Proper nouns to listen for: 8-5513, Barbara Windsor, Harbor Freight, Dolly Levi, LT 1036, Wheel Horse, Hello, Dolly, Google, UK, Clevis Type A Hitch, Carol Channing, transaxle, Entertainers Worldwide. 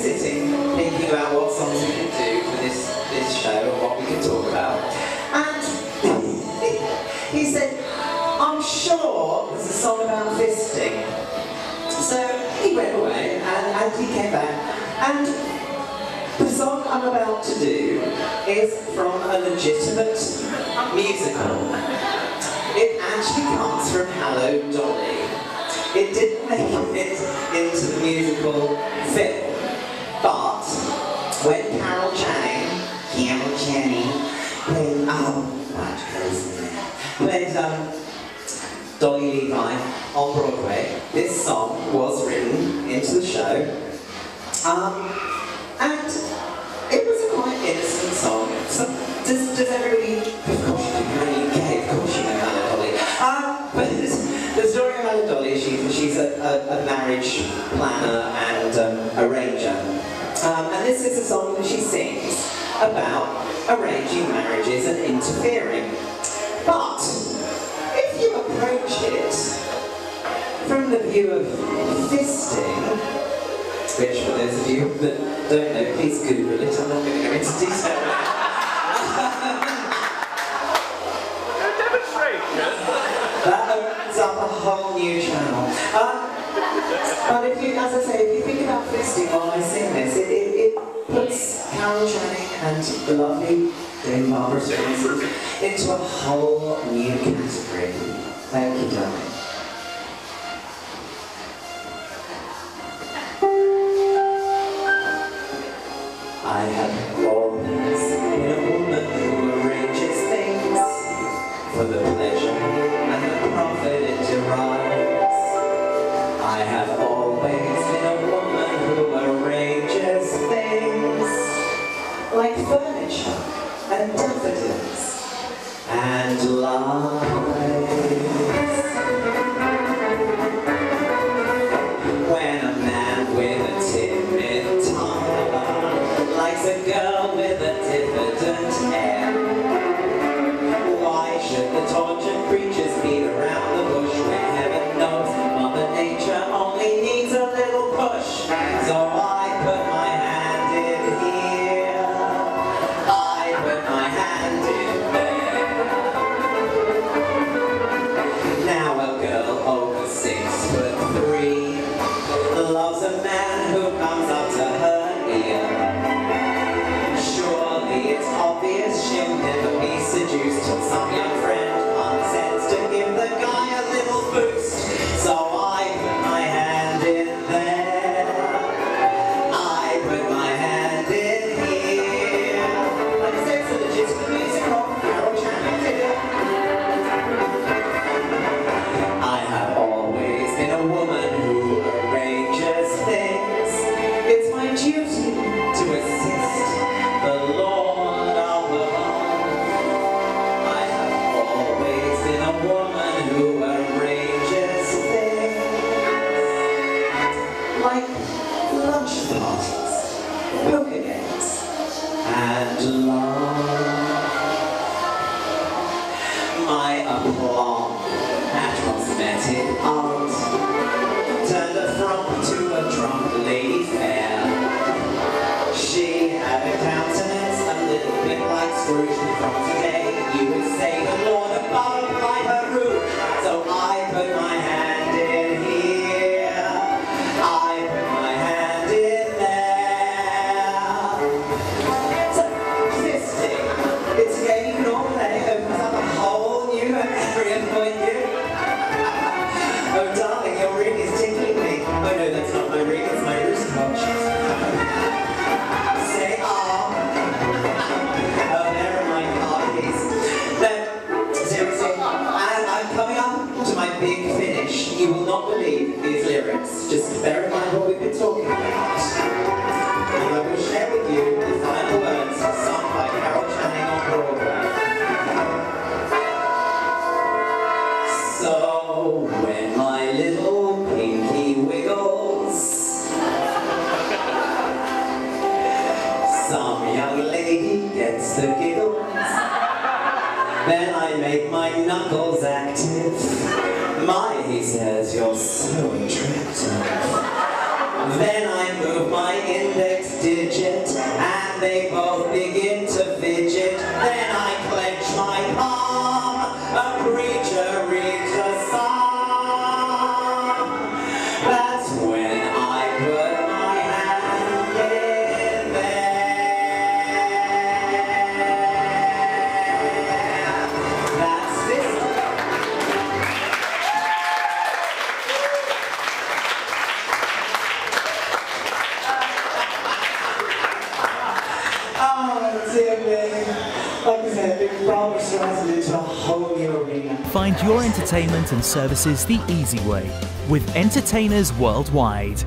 sitting thinking about what songs we could do for this show and what we could talk about. And he said, I'm sure there's a song about fisting. So he went away and he came back. And the song I'm about to do is from a legitimate musical. It actually comes from Hello, Dolly. It didn't make it into the musical film, but when Carol Channing played, Dolly Levi on Broadway, this song was written into the show. And it was a quite innocent song. So does everybody, of course you do in the UK, of course you know Hello, Dolly. But the story of Hello, Dolly is she's a marriage planner and arranger. And this is a song that she sings about arranging marriages and interfering. But if you approach it from the view of fisting, which for those of you that don't know, please Google it, I'm not going to go into detail. No demonstration! That opens up a whole new channel. But if you, as I say, if you think about fisting while I sing this, it puts Carol Channing and the lovely Barbara Windsor into a whole new category. Thank you, darling. I have always been a woman who arranges things for the pleasure and the profit it derives. I have always been a woman who arranges things like furniture and daffodils and lies. When a man with a timid tongue likes a girl with a diffident air, why should the tortured creatures beat around the bush where heaven knows Mother Nature only needs a little push? So I put my hand in here, I put my hand in there. Now a girl over 6'3" loves a man who comes up to her ear. It's obvious she'll never be seduced till some young friend consents to give the guy a little boost. So I put my hand in there, I put my hand in here. Like I said, it's a legitimate musical, Carol Channing did it. I have always been a woman who arranges things. It's my duty to assist the Lord. Like lunch parties, poker games, and love. My aplomb at cosmetic art turned a frump to a drunk lady fair. She had a countenance a little bit like Scrooge from today. You would say the Lord above applied her rule, so I put my hand in here. Oh darling, your ring is tickling me. Oh no, that's not my ring, it's my wristwatch. Say ah. Oh, never mind, ah please. No, seriously, I'm coming up to my big finish. You will not believe these lyrics. Just bear in mind what we've been talking about. And I will share with you the final words sung by Carol Channing on Broadway. So when my little pinky wiggles, some young lady gets the giggles, then I make my knuckles active. My, he says, you're so attractive. Then I move my index digit, and they both begin to fidget. Then I clench my palm, a preacher reads a psalm. That's when I put my hand in there. That's it. Find your entertainment and services the easy way with Entertainers Worldwide.